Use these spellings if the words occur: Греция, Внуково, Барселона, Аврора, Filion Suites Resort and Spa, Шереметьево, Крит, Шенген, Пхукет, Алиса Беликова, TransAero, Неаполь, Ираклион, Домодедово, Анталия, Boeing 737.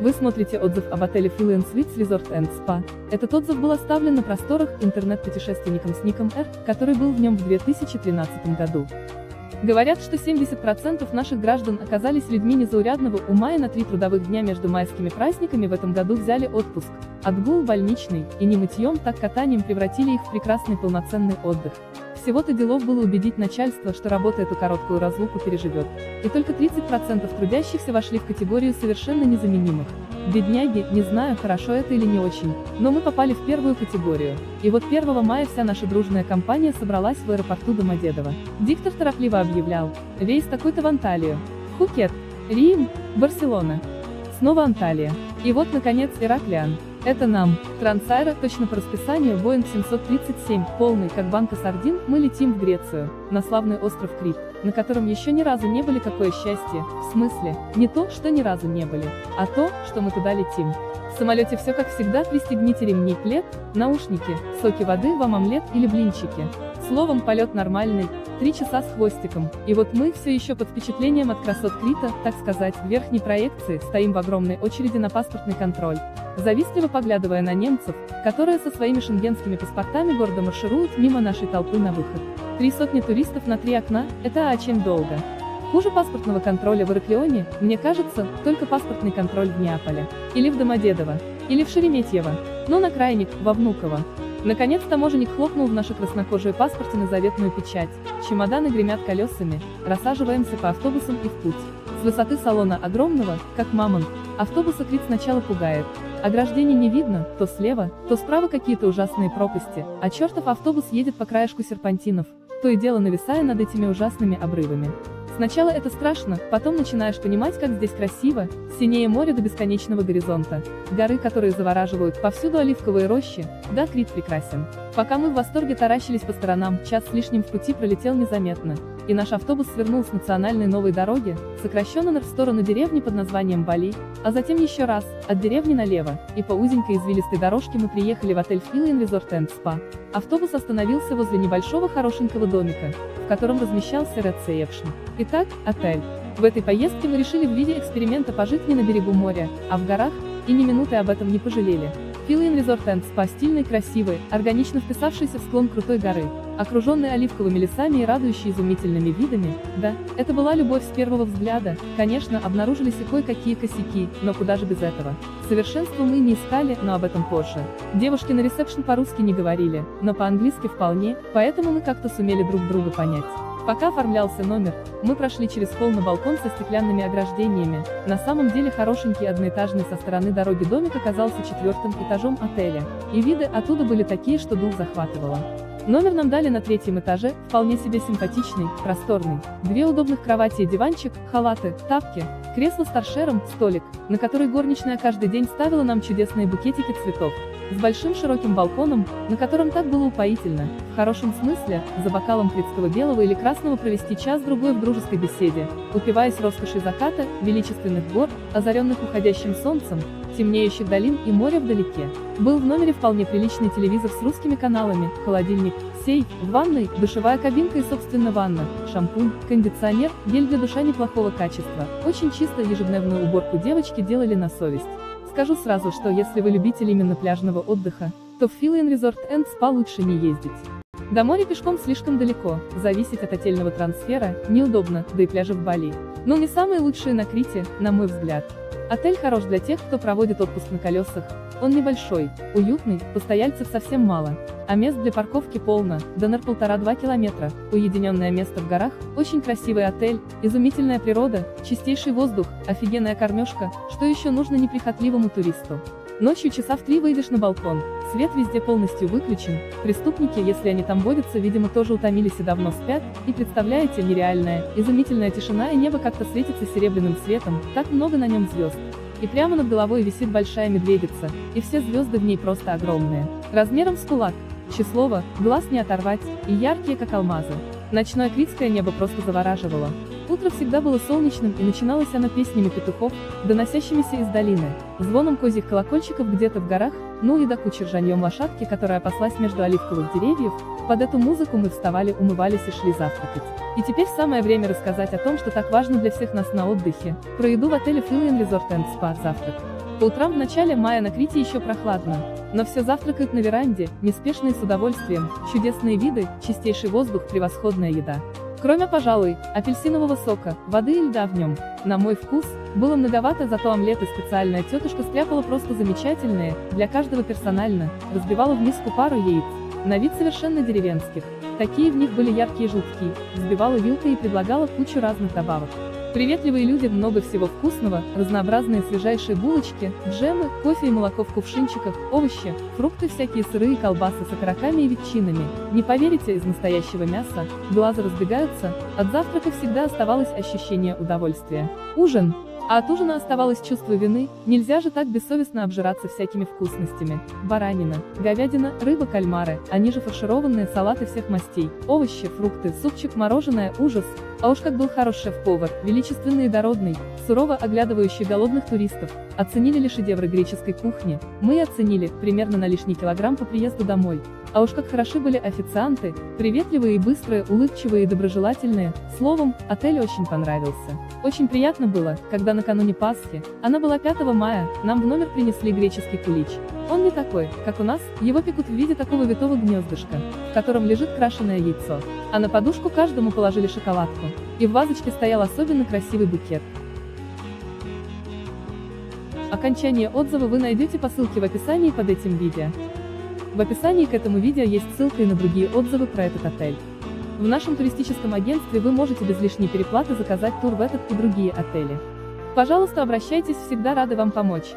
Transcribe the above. Вы смотрите отзыв об отеле Filion Suites Resort and Spa. Этот отзыв был оставлен на просторах интернет-путешественником с ником R, который был в нем в 2013 году. Говорят, что 70% наших граждан оказались людьми незаурядного ума и на 3 трудовых дня между майскими праздниками в этом году взяли отпуск. Отгул больничный, и не мытьем, так катанием превратили их в прекрасный полноценный отдых. Всего-то делов было убедить начальство, что работа эту короткую разлуку переживет. И только 30% трудящихся вошли в категорию совершенно незаменимых. Бедняги, не знаю, хорошо это или не очень, но мы попали в первую категорию. И вот 1 мая вся наша дружная компания собралась в аэропорту Домодедово. Диктор торопливо объявлял: рейс такой-то в Анталию, Пхукет, Рим, Барселона. Снова Анталия. И вот, наконец, Ираклиан. Это нам, TransAero, точно по расписанию, Boeing 737, полный, как банка сардин, мы летим в Грецию, на славный остров Крит, на котором еще ни разу не были. Какое счастье, в смысле, не то, что ни разу не были, а то, что мы туда летим. В самолете все как всегда: пристегните ремни, плед, наушники, соки воды, вам омлет или блинчики. Словом, полет нормальный, 3 часа с хвостиком, и вот мы, все еще под впечатлением от красот Крита, так сказать, в верхней проекции, стоим в огромной очереди на паспортный контроль, завистливо поглядывая на немцев, которые со своими шенгенскими паспортами гордо маршируют мимо нашей толпы на выход. 3 сотни туристов на 3 окна, это очень долго. Хуже паспортного контроля в Ираклионе, мне кажется, только паспортный контроль в Неаполе. Или в Домодедово. Или в Шереметьево. Но на Крайник, во Внуково. Наконец таможенник хлопнул в наши краснокожие паспорты на заветную печать, чемоданы гремят колесами, рассаживаемся по автобусам и в путь. С высоты салона огромного, как мамонт, автобуса Крит сначала пугает. Ограждений не видно, то слева, то справа какие-то ужасные пропасти, а чертов автобус едет по краешку серпантинов, то и дело нависая над этими ужасными обрывами. Сначала это страшно, потом начинаешь понимать, как здесь красиво, синее море до бесконечного горизонта, горы, которые завораживают, повсюду оливковые рощи, да, Крит прекрасен. Пока мы в восторге таращились по сторонам, час с лишним в пути пролетел незаметно, и наш автобус свернул с национальной новой дороги, сокращенно НР, в сторону деревни под названием Бали, а затем еще раз, от деревни налево, и по узенькой извилистой дорожке мы приехали в отель Filion Resort and Spa. Автобус остановился возле небольшого хорошенького домика, в котором размещался рецепшн. Итак, отель. В этой поездке мы решили в виде эксперимента пожить не на берегу моря, а в горах, и ни минуты об этом не пожалели. Filion Resort and Spa стильный, красивый, органично вписавшийся в склон крутой горы, окруженный оливковыми лесами и радующий изумительными видами, да, это была любовь с первого взгляда. Конечно, обнаружились и кое-какие косяки, но куда же без этого. Совершенства мы не искали, но об этом позже. Девушки на ресепшн по-русски не говорили, но по-английски вполне, поэтому мы как-то сумели друг друга понять. Пока оформлялся номер, мы прошли через холл на балкон со стеклянными ограждениями. На самом деле хорошенький одноэтажный со стороны дороги домик оказался 4-м этажом отеля, и виды оттуда были такие, что дух захватывало. Номер нам дали на 3-м этаже, вполне себе симпатичный, просторный, 2 удобных кровати и диванчик, халаты, тапки, кресло с торшером, столик, на который горничная каждый день ставила нам чудесные букетики цветов, с большим широким балконом, на котором так было упоительно, в хорошем смысле, за бокалом критского белого или красного провести час-другой в дружеской беседе, упиваясь роскошью заката, величественных гор, озаренных уходящим солнцем, темнеющих долин и моря вдалеке. Был в номере вполне приличный телевизор с русскими каналами, холодильник, сейф, в ванной, душевая кабинка и, собственно, ванна, шампунь, кондиционер, гель для душа неплохого качества, очень чисто, ежедневную уборку девочки делали на совесть. Скажу сразу, что если вы любитель именно пляжного отдыха, то в Filion Resort and Spa лучше не ездить. До моря пешком слишком далеко, зависеть от отельного трансфера неудобно, да и пляжи в Бали. Но не самые лучшие на Крите, на мой взгляд. Отель хорош для тех, кто проводит отпуск на колесах, он небольшой, уютный, постояльцев совсем мало, а мест для парковки полно, до НР 1,5–2 километра, уединенное место в горах, очень красивый отель, изумительная природа, чистейший воздух, офигенная кормежка, что еще нужно неприхотливому туристу. Ночью часа в 3 выйдешь на балкон, свет везде полностью выключен, преступники, если они там водятся, видимо, тоже утомились и давно спят, и представляете, нереальная, изумительная тишина, и небо как-то светится серебряным светом, так много на нем звезд. И прямо над головой висит большая медведица, и все звезды в ней просто огромные, размером с кулак, числово, глаз не оторвать, и яркие как алмазы. Ночное критское небо просто завораживало. Утро всегда было солнечным, и начиналось оно песнями петухов, доносящимися из долины, звоном козьих колокольчиков где-то в горах, ну и до кучи ржаньем лошадки, которая паслась между оливковых деревьев. Под эту музыку мы вставали, умывались и шли завтракать. И теперь самое время рассказать о том, что так важно для всех нас на отдыхе, про еду в отеле Filion Resort and Spa. Завтрак. По утрам в начале мая на Крите еще прохладно, но все завтракают на веранде, неспешные с удовольствием, чудесные виды, чистейший воздух, превосходная еда. Кроме, пожалуй, апельсинового сока, воды и льда в нем, на мой вкус, было многовато, зато омлеты специальная тетушка стряпала просто замечательные, для каждого персонально, разбивала в миску пару яиц, на вид совершенно деревенских, такие в них были яркие желтки, взбивала вилкой и предлагала кучу разных добавок. Приветливые люди, много всего вкусного, разнообразные свежайшие булочки, джемы, кофе и молоко в кувшинчиках, овощи, фрукты, всякие сырые колбасы с окороками и ветчинами, не поверите, из настоящего мяса, глаза разбегаются, от завтрака всегда оставалось ощущение удовольствия. Ужин. А от ужина оставалось чувство вины, нельзя же так бессовестно обжираться всякими вкусностями. Баранина, говядина, рыба, кальмары, они же фаршированные, салаты всех мастей, овощи, фрукты, супчик, мороженое, ужас. А уж как был хорош шеф-повар, величественный и дородный, сурово оглядывающий голодных туристов. Оценили ли шедевры греческой кухни? Мы оценили, примерно на лишний килограмм по приезду домой. А уж как хороши были официанты, приветливые и быстрые, улыбчивые и доброжелательные, словом, отель очень понравился. Очень приятно было, когда накануне Пасхи, она была 5 мая, нам в номер принесли греческий кулич. Он не такой, как у нас, его пекут в виде такого витого гнездышка, в котором лежит крашеное яйцо, а на подушку каждому положили шоколадку, и в вазочке стоял особенно красивый букет. Окончание отзыва вы найдете по ссылке в описании под этим видео. В описании к этому видео есть ссылка и на другие отзывы про этот отель. В нашем туристическом агентстве вы можете без лишней переплаты заказать тур в этот и другие отели. Пожалуйста, обращайтесь, всегда рады вам помочь.